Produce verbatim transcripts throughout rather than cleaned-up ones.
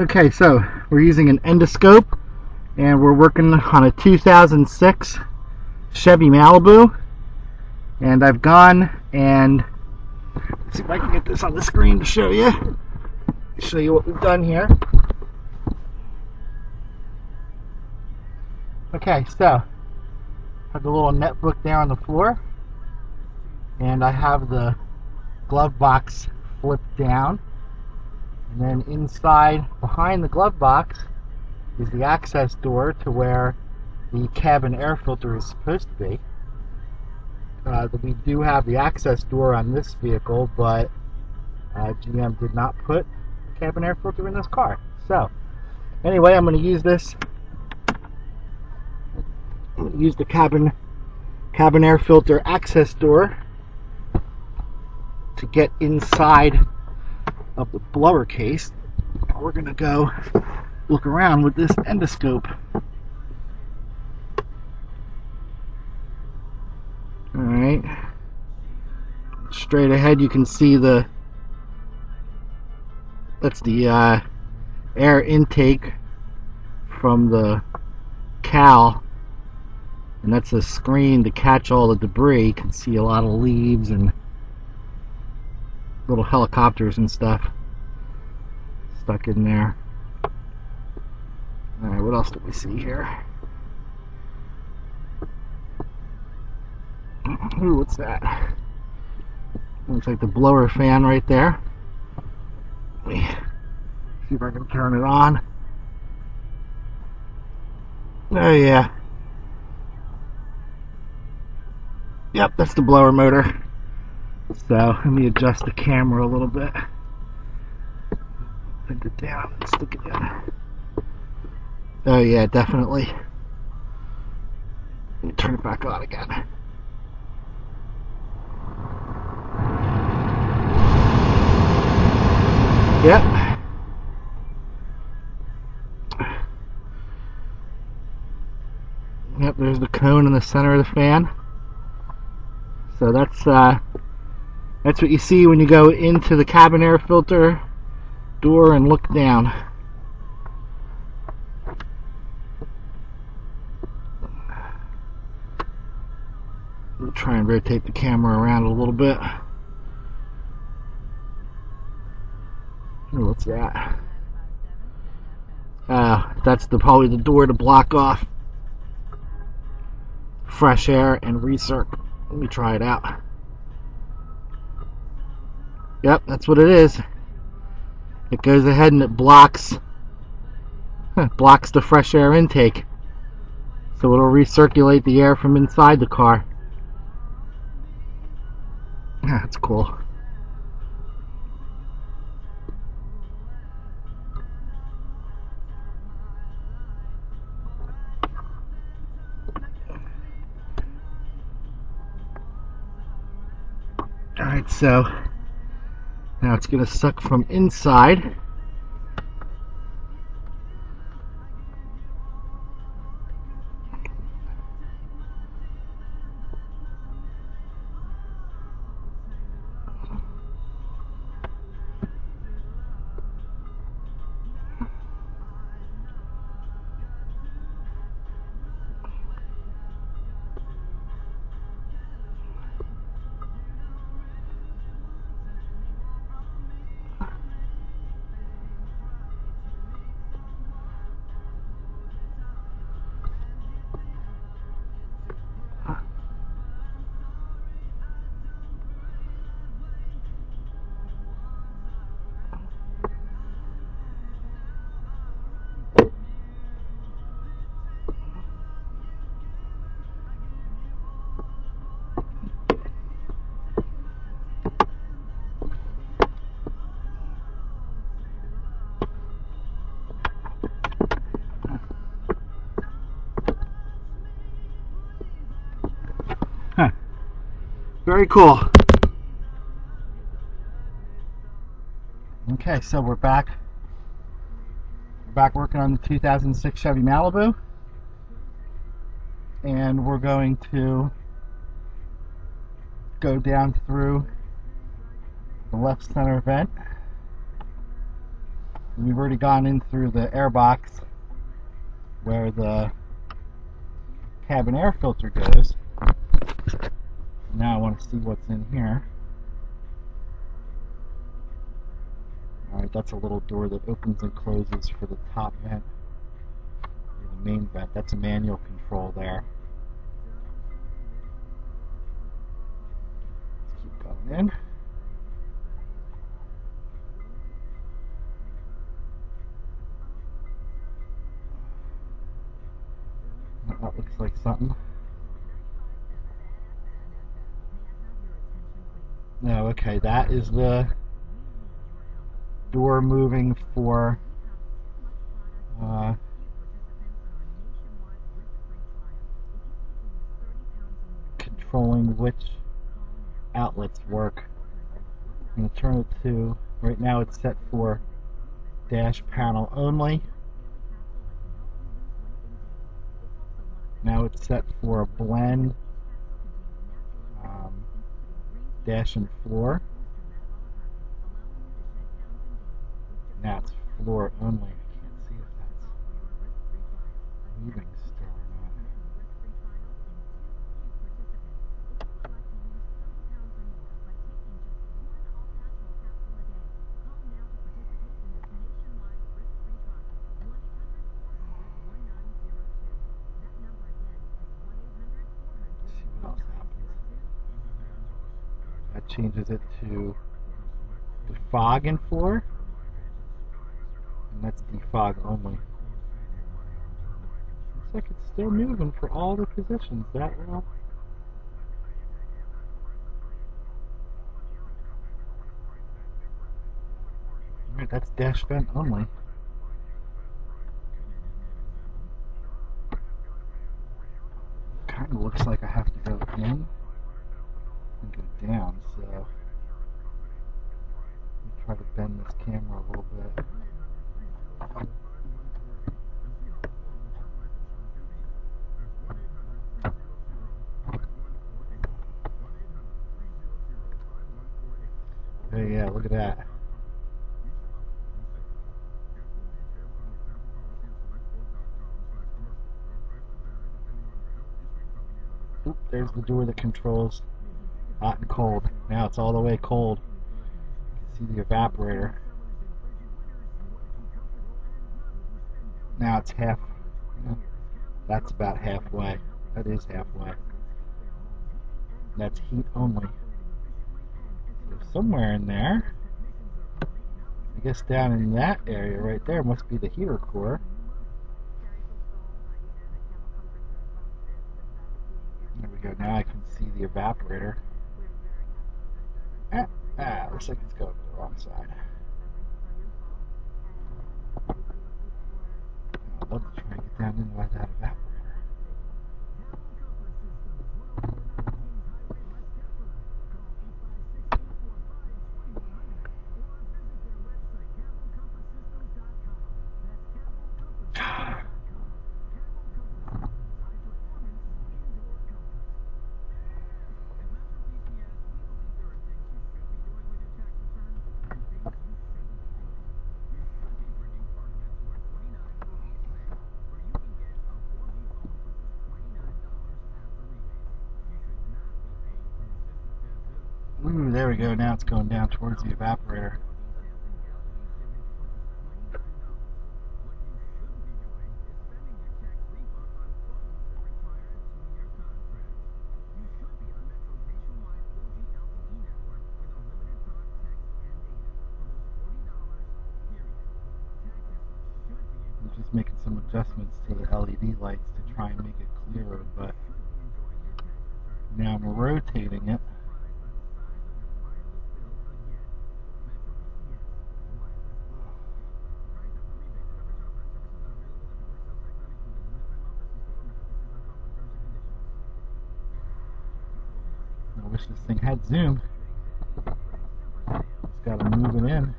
Okay, so we're using an endoscope and we're working on a two thousand six Chevy Malibu, and I've gone and let's see if I can get this on the screen to show you show you what we've done here. Okay, so I have the little net book there on the floor, and I have the glove box flipped down. And then inside, behind the glove box, is the access door to where the cabin air filter is supposed to be. Uh, we do have the access door on this vehicle, but uh, G M did not put a cabin air filter in this car. So, anyway, I'm going to use this. I'm going to use the cabin, cabin air filter access door to get inside of the blower case. We're gonna go look around with this endoscope. Alright, straight ahead you can see the that's the uh, air intake from the cowl, and that's a screen to catch all the debris. You can see a lot of leaves and little helicopters and stuff stuck in there. Alright, what else do we see here? Ooh, what's that? Looks like the blower fan right there. Let me see if I can turn it on. Oh yeah. Yep, that's the blower motor. So let me adjust the camera a little bit. Put it down and stick it in. Oh yeah, definitely. Let me turn it back on again. Yep. Yep, there's the cone in the center of the fan. So that's uh that's what you see when you go into the cabin air filter door and look down. We'll try and rotate the camera around a little bit. What's that? Uh, that's the probably the door to block off fresh air and recirc. Let me try it out. Yep, that's what it is. It goes ahead and it blocks blocks the fresh air intake, so it'll recirculate the air from inside the car. That's cool. All right, so now it's going to suck from inside. Very cool. Okay, so we're back. We're back working on the two thousand six Chevy Malibu, and we're going to go down through the left center vent We've already gone in through the air box where the cabin air filter goes. Now I want to see what's in here. Alright, that's a little door that opens and closes for the top vent, or the main vent. That's a manual control there. Let's keep going in. That looks like something. No, okay, that is the door moving for uh, controlling which outlets work. I'm going to turn it to, right now it's set for dash panel only. Now it's set for a blend, um, dash and floor. Now it's floor only. I can't see if that's moving still or not. Let's see what else happens. That changes it to defog and floor. And that's defog only. Looks like it's still moving for all the positions that well. Alright, that's dash vent only. Kinda looks like I have to go in and go down, so let me try to bend this camera a little bit. Oh yeah, look at that. Oop, there's the door that controls hot and cold. Now it's all the way cold. You can see the evaporator. Now it's half, you know, that's about halfway. That is halfway. That's heat only. So somewhere in there, I guess down in that area right there must be the heater core. There we go, now I can see the evaporator. Ah, ah looks like it's going to the wrong side. I'd love to try and get down in by that evaporator. Ooh, there we go, now it's going down towards the evaporator. I'm just making some adjustments to the L E D lights to try and make it clearer, but now I'm rotating it. I wish this thing had zoom. Just gotta move it in.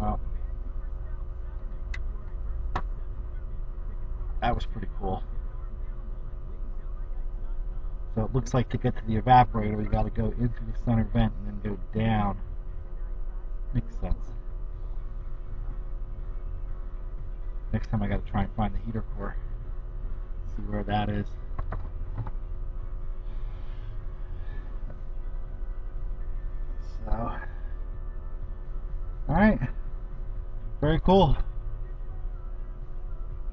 Wow. That was pretty cool. So it looks like to get to the evaporator, you got to go into the center vent and then go down. Makes sense. Next time I got to try and find the heater core. See where that is. So, alright. Very cool.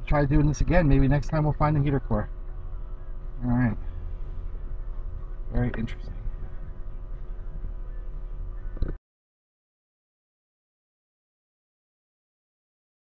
Try doing this again. Maybe next time we'll find the heater core. Alright. Very interesting.